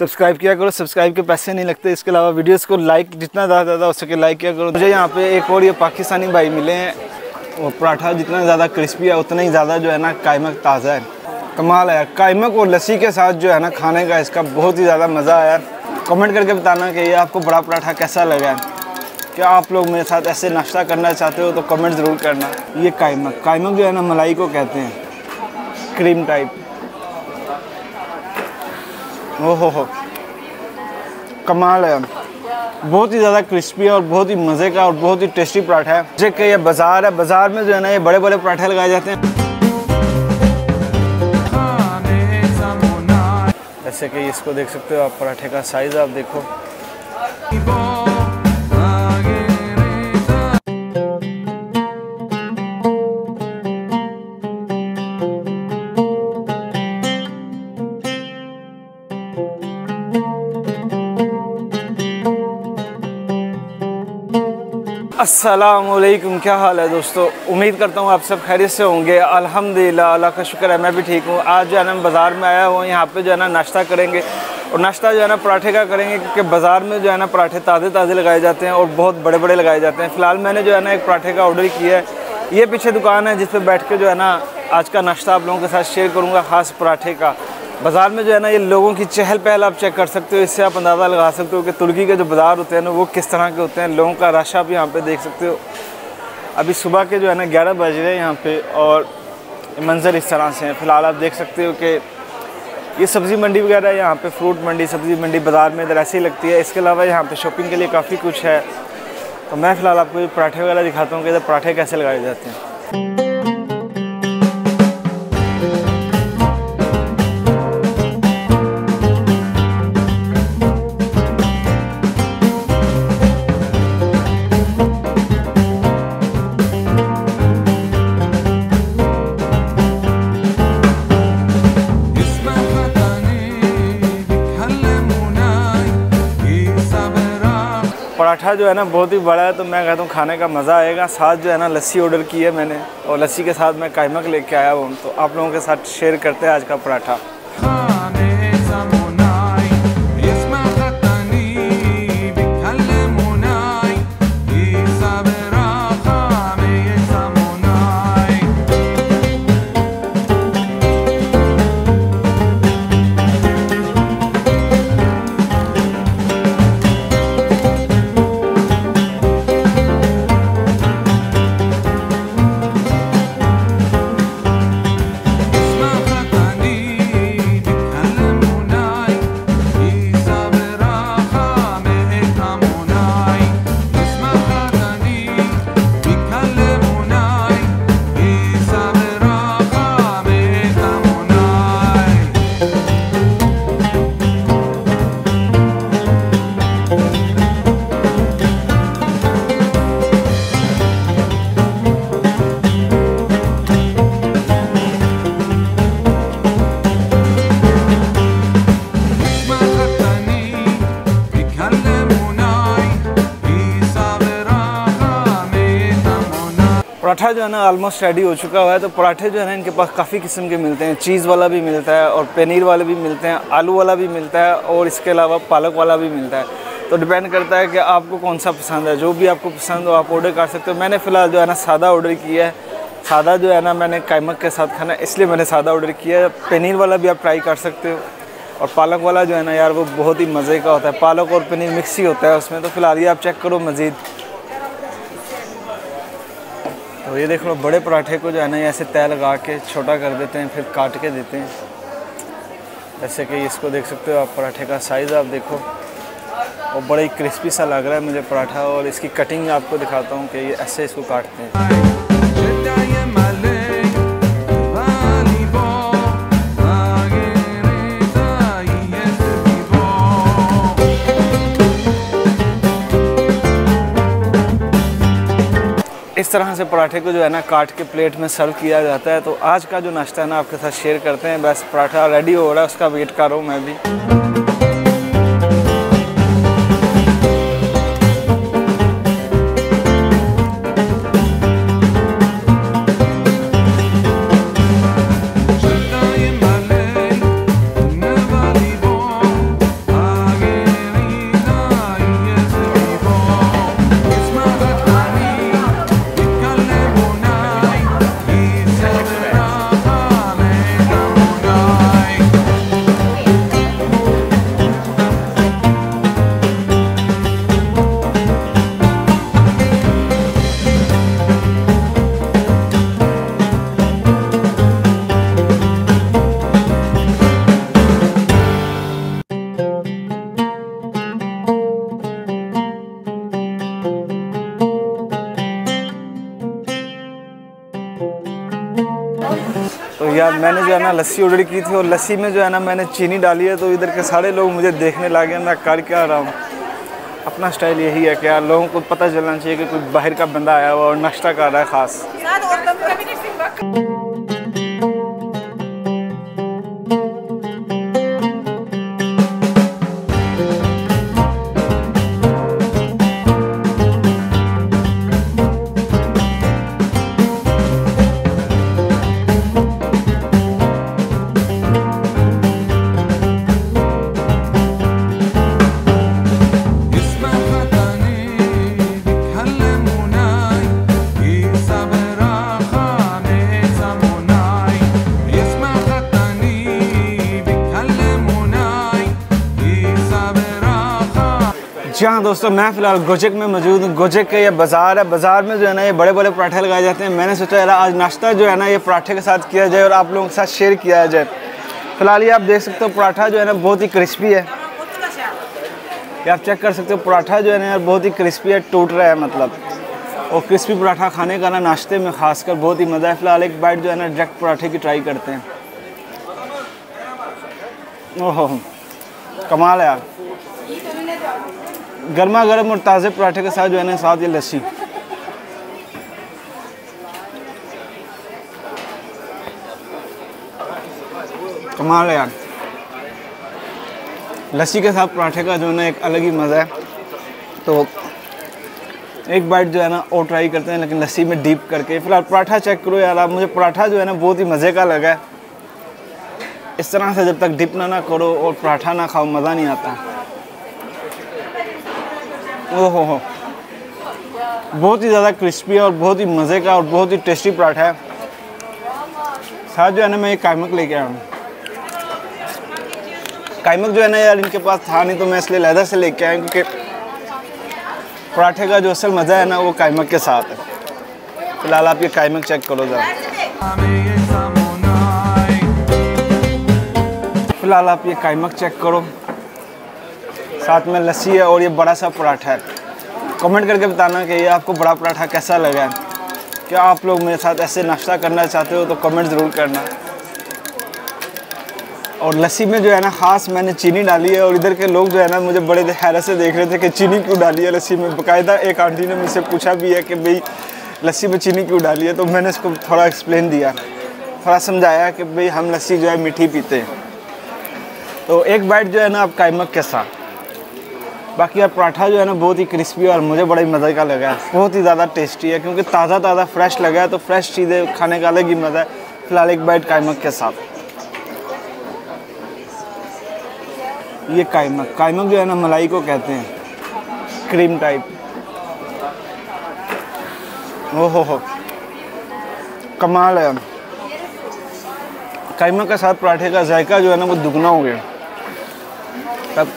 Subscribe किया करो, subscribe के पैसे नहीं लगते। इसके अलावा वीडियोस को लाइक जितना ज़्यादा हो सके लाइक किया करो। मुझे यहाँ पे एक और ये पाकिस्तानी भाई मिले हैं और पराठा जितना ज़्यादा क्रिस्पी है उतना ही ज़्यादा जो है ना कायमक ताज़ा है। कमाल है यार, कायमक और लस्सी के साथ जो है ना खाने का इसका बहुत ही ज़्यादा मज़ा आया। कमेंट करके बताना कि ये आपको बड़ा पराठा कैसा लगा है। क्या आप लोग मेरे साथ ऐसे नाश्ता करना चाहते हो तो कमेंट ज़रूर करना। ये कायमक, कायमक जो है ना मलाई को कहते हैं, क्रीम टाइप। ओहो, कमाल है, बहुत ही ज़्यादा क्रिस्पी और बहुत ही मज़े का और बहुत ही टेस्टी पराठा है। जैसे कि ये बाज़ार है, बाज़ार में जो है ना ये बड़े बड़े पराठे लगाए जाते हैं। जैसे कि इसको देख सकते हो आप, पराठे का साइज़ आप देखो। अस्सलामुअलैकुम, क्या हाल है दोस्तों? उम्मीद करता हूँ आप सब खैरियत से होंगे। अल्हम्दुलिल्लाह, अल्लाह का शुक्र है, मैं भी ठीक हूँ। आज जो है ना बाज़ार में आया हूँ, यहाँ पे जो है ना नाश्ता करेंगे और नाश्ता जो है ना पराठे का करेंगे क्योंकि बाज़ार में जो है ना पराठे ताज़े ताज़े लगाए जाते हैं और बहुत बड़े बड़े लगाए जाते हैं। फ़िलहाल मैंने जो है ना एक पराठे का ऑर्डर किया है। ये पीछे दुकान है जिस पर बैठ के जो है ना आज का नाश्ता आप लोगों के साथ शेयर करूँगा, ख़ास पराठे का। बाज़ार में जो है ना ये लोगों की चहल पहल आप चेक कर सकते हो, इससे आप अंदाज़ा लगा सकते हो कि तुर्की के जो बाज़ार होते हैं ना वो किस तरह के होते हैं। लोगों का रश आप यहाँ पे देख सकते हो। अभी सुबह के जो है ना 11 बज रहे हैं यहाँ पे और मंज़र इस तरह से है। फ़िलहाल आप देख सकते हो कि ये सब्ज़ी मंडी वगैरह है, यहाँ पर फ्रूट मंडी, सब्ज़ी मंडी बाज़ार में इधर ऐसे ही लगती है। इसके अलावा यहाँ पर शॉपिंग के लिए काफ़ी कुछ है। तो मैं फ़िलहाल आपको पराठे वगैरह दिखाता हूँ कि इधर पराठे कैसे लगाए जाते हैं। पराठा जो है ना बहुत ही बड़ा है तो मैं कहता हूँ खाने का मज़ा आएगा। साथ जो है ना लस्सी ऑर्डर की है मैंने और लस्सी के साथ मैं कायमक लेके आया हूँ, तो आप लोगों के साथ शेयर करते हैं आज का पराठा। पराठा जो है ना ऑलमोस्ट रेडी हो चुका हुआ है। तो पराठे जो है ना इनके पास काफ़ी किस्म के मिलते हैं, चीज़ वाला भी मिलता है और पनीर वाला भी मिलते हैं, आलू वाला भी मिलता है और इसके अलावा पालक वाला भी मिलता है। तो डिपेंड करता है कि आपको कौन सा पसंद है। जो भी आपको पसंद हो आप ऑर्डर कर सकते हो। मैंने फ़िलहाल जो है ना सादा ऑर्डर किया है। सादा जो है ना मैंने कायमक के साथ खाना है इसलिए मैंने सादा ऑर्डर किया है। पनीर वाला भी आप ट्राई कर सकते हो और पालक वाला जो है ना यार वो बहुत ही मज़े का होता है। पालक और पनीर मिक्स ही होता है उसमें। तो फ़िलहाल ये आप चेक करो मज़ीद। तो ये देख लो, बड़े पराठे को जो है ना ऐसे तय लगा के छोटा कर देते हैं, फिर काट के देते हैं। जैसे कि इसको देख सकते हो आप, पराठे का साइज़ आप देखो और बड़ा ही क्रिस्पी सा लग रहा है मुझे पराठा। और इसकी कटिंग आपको दिखाता हूँ कि ये ऐसे इसको काटते हैं। इस तरह से पराठे को जो है ना काट के प्लेट में सर्व किया जाता है। तो आज का जो नाश्ता है ना आपके साथ शेयर करते हैं। बस पराठा रेडी हो रहा है, उसका वेट कर रहा हूँ मैं भी। मैंने जो है ना लस्सी ऑर्डर की थी और लस्सी में जो है ना मैंने चीनी डाली है, तो इधर के सारे लोग मुझे देखने लगे मैं कर क्या रहा हूँ। अपना स्टाइल यही है कि यार लोगों को पता चलना चाहिए कि कोई बाहर का बंदा आया हुआ और नाश्ता कर रहा है खास। जी हाँ दोस्तों, मैं फ़िलहाल गोजक में मौजूद हूँ। गोजक का ये बाज़ार है, बाज़ार में जो है ना ये बड़े बड़े पराठे लगाए जाते हैं। मैंने सोचा यार आज नाश्ता जो है ना ये पराठे के साथ किया जाए और आप लोगों के साथ शेयर किया जाए। फ़िलहाल ये आप देख सकते हो पराठा जो है ना बहुत ही क्रिस्पी है, ये आप चेक कर सकते हो। पराठा जो है ना यार बहुत ही क्रिस्पी है, टूट रहा है मतलब। और क्रिस्पी पराठा खाने का ना नाश्ते में खासकर बहुत ही मज़ा है। फ़िलहाल एक बाइट जो है ना डायरेक्ट पराठे की ट्राई करते हैं। ओहो कमाल है यार, गर्मा गर्म और ताज़े पराठे के साथ जो है ना साथ ये लस्सी। कमाल है यार, लस्सी के साथ पराठे का जो है ना एक अलग ही मज़ा है। तो एक बाइट जो है ना और ट्राई करते हैं लेकिन लस्सी में डीप करके। फिलहाल पराठा चेक करो यार आप, मुझे पराठा जो है ना बहुत ही मज़े का लगा है। इस तरह से जब तक डिप ना करो और पराठा ना खाओ मज़ा नहीं आता। ओहो हो, बहुत ही ज़्यादा क्रिस्पी और बहुत ही मज़े का और बहुत ही टेस्टी पराठा है। साथ जो है ना मैं ये कायमक लेके आया हूँ। कायमक जो है ना यार इनके पास था नहीं तो मैं इसलिए लहदा से लेके आया, क्योंकि पराठे का जो असल मज़ा है ना वो कायमक के साथ है। फिलहाल आप ये कायमक चेक करो ज़रा, फिलहाल आप ये कायमक चेक करो, साथ में लस्सी है और ये बड़ा सा पराठा है। कमेंट करके बताना कि ये आपको बड़ा पराठा कैसा लगा है। क्या आप लोग मेरे साथ ऐसे नाश्ता करना चाहते हो तो कमेंट ज़रूर करना। और लस्सी में जो है ना ख़ास मैंने चीनी डाली है और इधर के लोग जो है ना मुझे बड़े हैरत से देख रहे थे कि चीनी क्यों डाली है लस्सी में। बाकायदा एक आंटी ने मुझसे पूछा भी है कि भाई लस्सी में चीनी क्यों डाली है, तो मैंने इसको थोड़ा एक्सप्लेन दिया, थोड़ा समझाया कि भाई हम लस्सी जो है मीठी पीते हैं। तो एक बाइट जो है ना आप कायमक के साथ। बाकी यार पराठा जो है ना बहुत ही क्रिस्पी और मुझे बड़ा ही मज़े का लगा है, बहुत ही ज़्यादा टेस्टी है क्योंकि ताज़ा ताज़ा फ्रेश लगा है, तो फ्रेश चीज़ें खाने का अलग ही मज़ा है। फिलहाल एक बाइट कायमक के साथ। ये कायमक, कायमक जो है ना मलाई को कहते हैं, क्रीम टाइप। ओहो हो कमाल है, कायमक के साथ पराठे का जायका जो है ना वो दुगना हो गया। तब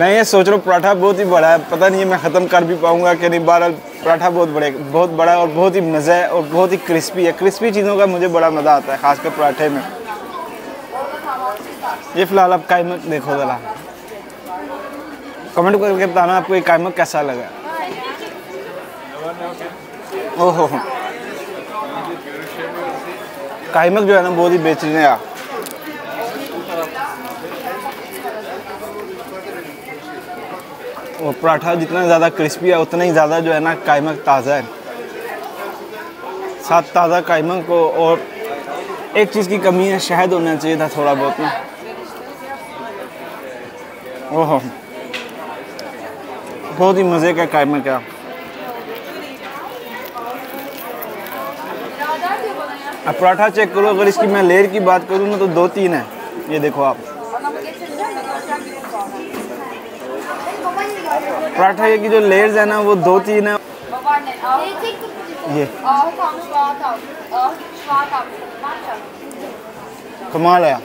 मैं ये सोच रहा हूँ पराठा बहुत ही बड़ा है, पता नहीं है मैं ख़त्म कर भी पाऊँगा कि नहीं। बहरहाल पराठा बहुत बड़ा है और बहुत ही मज़ा है और बहुत ही क्रिस्पी है। क्रिस्पी चीज़ों का मुझे बड़ा मज़ा आता है खासकर पराठे में। ये फ़िलहाल आप कायमक देखो ज़रा, कमेंट करके बताना आपको ये कायमक कैसा लगा। ओहो कायमक जो है ना बहुत ही बेचैन है। और पराठा जितना ज़्यादा क्रिस्पी है उतना ही ज़्यादा जो है ना कायमक ताज़ा है। साथ ताज़ा कायमक को, और एक चीज़ की कमी है, शहद होना चाहिए था थोड़ा बहुत ना। ओहो बहुत ही मज़े का कायमक है। अब पराठा चेक करो, अगर इसकी मैं लेयर की बात करूँ ना तो 2-3 है। ये देखो आप पराठा की जो लेयर्स है ना वो 2-3 है। ये कमाल है,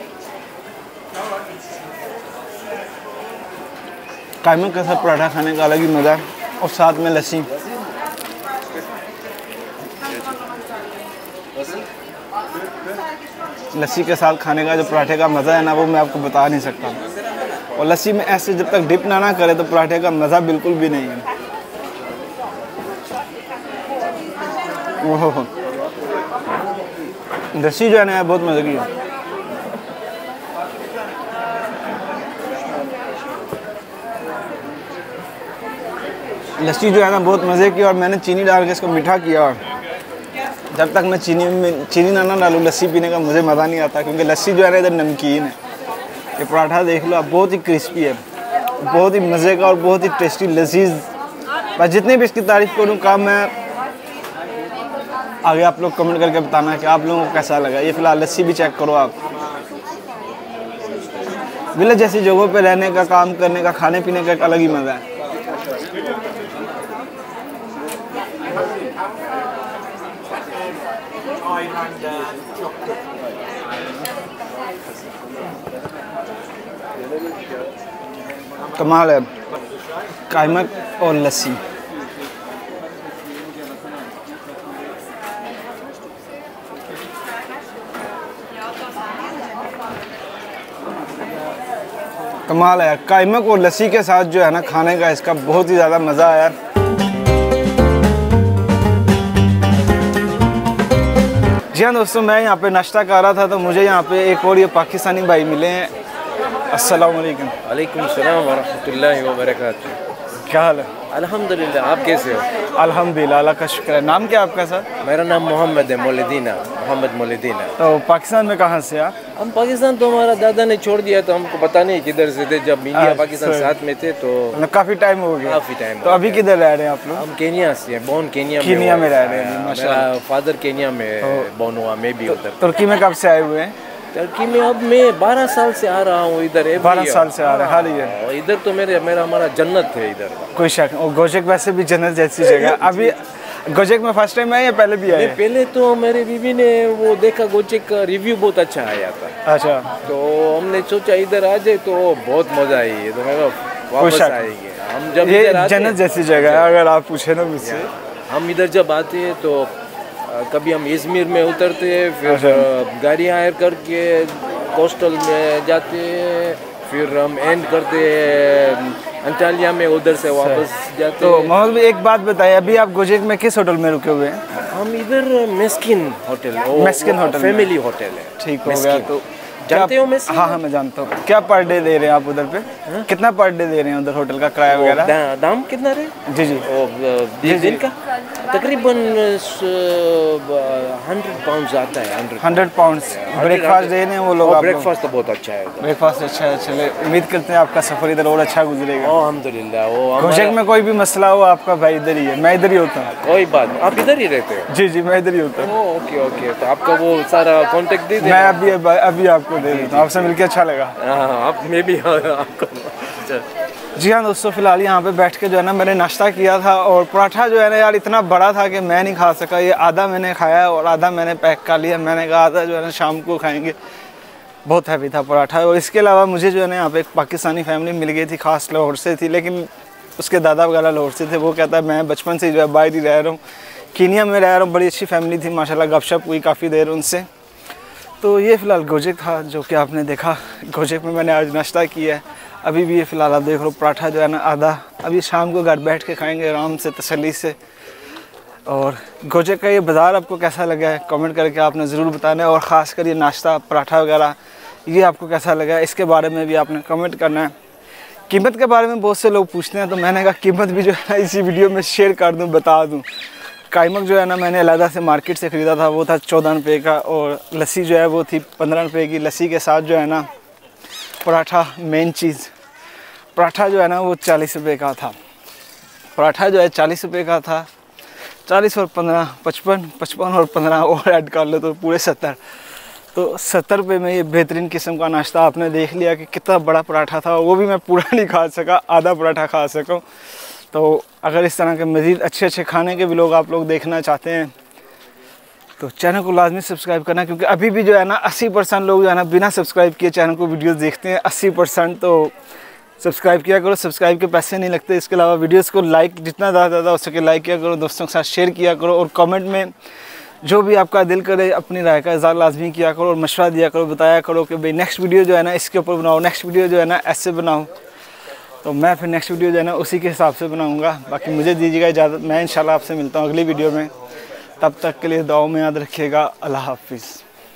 कायमक के साथ पराठा खाने का अलग ही मज़ा है और साथ में लस्सी। लस्सी के साथ खाने का जो पराठे का मज़ा है ना वो मैं आपको बता नहीं सकता। और लस्सी में ऐसे जब तक डिप ना करे तो पराठे का मज़ा बिल्कुल भी नहीं है। ओहो लस्सी जो है ना बहुत मज़े की है। लस्सी जो है ना बहुत मज़े की, और मैंने चीनी डाल के इसको मीठा किया। और जब तक मैं चीनी ना डालूँ लस्सी पीने का मुझे मज़ा नहीं आता, क्योंकि लस्सी जो है ना इधर नमकीन है। ये पराठा देख लो आप, बहुत ही क्रिस्पी है, बहुत ही मज़े का और बहुत ही टेस्टी लजीज। बस जितनी भी इसकी तारीफ़ करूँ कम है। आगे आप लोग कमेंट करके बताना कि आप लोगों को कैसा लगा। ये फ़िलहाल लस्सी भी चेक करो आप। विलेज जैसी जगहों पर रहने का, काम करने का, खाने पीने का एक अलग ही मज़ा है। कमाल है, कायमक और लस्सी। कमाल है, कायमक और लस्सी के साथ जो है ना खाने का इसका बहुत ही ज़्यादा मज़ा आया। जी हाँ दोस्तों, मैं यहाँ पे नाश्ता कर रहा था तो मुझे यहाँ पे एक और ये पाकिस्तानी भाई मिले हैं। अस्सलाम वालेकुम। वालेकुम सलाम व रहमतुल्लाहि व बरकातहू। क्या हाल है? अल्हम्दुलिल्लाह, आप कैसे हो? अल्हम्दुलिल्लाह, अल्लाह का शुक्र है। नाम क्या आपका सर? मेरा नाम मोहम्मद है, मोहम्मद मौलदीना। तो पाकिस्तान में कहाँ से आप? हम पाकिस्तान तो हमारा दादा ने छोड़ दिया, तो हमको पता नहीं किधर से थे। जब इंडिया पाकिस्तान साथ में थे तो काफ़ी टाइम हो गया। तो अभी किधर रह रहे हैं आप लोग? हम केन्या से हैं, बोन केन्या में रह रहे हैं। माशाल्लाह, फादर केन्या में बोन हुआ, मैं भी उधर। तुर्की में कब से आए हुए हैं? तुर्की में अब मैं 12 साल से आ रहा हूँ इधर। 12 साल से आ रहा है हाल ही है। इधर तो मेरा हमारा जन्नत है इधर, कोई शक। और गोजक वैसे भी जन्नत जैसी जगह। अभी गोजक में फर्स्ट टाइम आए या पहले भी आए? पहले तो मेरे बीवी ने वो देखा, गोजक का रिव्यू बहुत अच्छा आया था। अच्छा, तो हमने सोचा इधर आ जाए, तो बहुत मज़ा आई है, तो मेरा वापस आएगी। हम जब जन्नत जैसी जगह है, अगर आप पूछे ना मुझसे। हम इधर जब आते हैं तो कभी हम इजमीर में उतरते हैं, फिर गाड़ी हायर करके कोस्टल में जाते हैं, फिर हम एंड करते हैं अंटालिया में, उधर से वापस जाते हैं। तो मोहम्मद भाई एक बात बताइए, अभी आप गोजेक में किस होटल में रुके हुए हैं? हम इधर मेस्किन होटल फैमिली होटल है। ठीक हो गया। तो जानते हो मैं? हाँ हाँ मैं जानता हूँ। क्या पर डे दे रहे हैं आप उधर पे? हा? कितना पर डे दे रहे हैं उधर होटल का किराया वगैरह? दाम कितना रहे? जी जी, दिन का तकरीबन 100 पाउंड आता है। 100 पाउंड्स ब्रेकफास्ट दे रहे हैं वो लोग। ब्रेकफास्ट तो बहुत अच्छा है, ब्रेकफास्ट अच्छा है। चले, उम्मीद करते हैं आपका सफर इधर और अच्छा गुजरेगा। अल्हम्दुलिल्लाह। गोजक में कोई भी मसला हो आपका भाई इधर ही है, मैं इधर ही होता हूँ। कोई बात नहीं, आप इधर ही रहते हो? जी जी, मैं इधर ही होता हूँ। ओके ओके, तो आपका वो सारा कॉन्टेक्ट दे दें। मैं अभी आपको दे देता हूँ। आपसे मिलकर अच्छा लगा। आप मैं भी आपको। जी हाँ दोस्तों, फिलहाल यहाँ पे बैठ के जो है ना मैंने नाश्ता किया था, और पराठा जो है ना यार इतना बड़ा था कि मैं नहीं खा सका। ये आधा मैंने खाया और आधा मैंने पैक कर लिया। मैंने कहा आधा जो है ना शाम को खाएंगे, बहुत हैवी था पराठा। और इसके अलावा मुझे जो है ना यहाँ पे एक पाकिस्तानी फैमिली मिल गई थी, खास लाहौर से थी, लेकिन उसके दादा वगैरह लाहौर से थे। वो कहता है मैं बचपन से जो है बाहर ही रह रहा हूँ, केन्या में रह रहा हूँ। बड़ी अच्छी फैमिली थी माशाल्लाह, गपशप हुई काफ़ी देर उनसे। तो ये फ़िलहाल गोजक था जो कि आपने देखा। गोजक में मैंने आज नाश्ता किया है। अभी भी ये फ़िलहाल आप देख लो पराठा जो है ना आधा। अभी शाम को घर बैठ के खाएंगे आराम से, तसल्ली से। और गोजक का ये बाज़ार आपको कैसा लगा है कमेंट करके आपने ज़रूर बताना है, और ख़ास कर ये नाश्ता पराठा वगैरह ये आपको कैसा लगा है, इसके बारे में भी आपने कमेंट करना है। कीमत के बारे में बहुत से लोग पूछते हैं, तो मैंने कहा कीमत भी जो है इसी वीडियो में शेयर कर दूँ, बता दूँ। कायमक जो है ना मैंने अलहदा से मार्केट से ख़रीदा था, वो था 14 रुपये का, और लस्सी जो है वो थी 15 रुपये की। लस्सी के साथ जो है ना पराठा, मेन चीज़ पराठा जो है ना वो 40 रुपये का था। पराठा जो है 40 रुपये का था। 40 और 15, 55 और 15 और ऐड कर लो तो पूरे 70। तो 70 रुपये में ये बेहतरीन किस्म का नाश्ता आपने देख लिया कि कितना बड़ा पराठा था। वो भी मैं पूरा नहीं खा सका, आधा पराठा खा सका। तो अगर इस तरह के मज़ीद अच्छे अच्छे खाने के भी लोग आप लोग देखना चाहते हैं तो चैनल को लाजमी सब्सक्राइब करना, क्योंकि अभी भी जो है ना 80% लोग जो है ना बिना सब्सक्राइब किए चैनल को वीडियोस देखते हैं। 80% तो सब्सक्राइब किया करो, सब्सक्राइब के पैसे नहीं लगते। इसके अलावा वीडियोस को लाइक जितना ज़्यादा हो सके लाइक किया करो, दोस्तों के साथ शेयर किया करो, और कमेंट में जो भी आपका दिल करे अपनी राय का इज़हार लाजमी किया करो, और मशवरा दिया करो, बताया करो कि भाई नेक्स्ट वीडियो जो है ना इसके ऊपर बनाओ, नेक्स्ट वीडियो जो है ना ऐसे बनाओ। तो मैं फिर नेक्स्ट वीडियो जो है ना उसी के हिसाब से बनाऊंगा। बाकी मुझे दीजिएगा इजाज़त, मैं इंशाल्लाह आपसे मिलता हूँ अगली वीडियो में। तब तक के लिए दुआओं में याद रखिएगा। अल्लाह हाफिज़।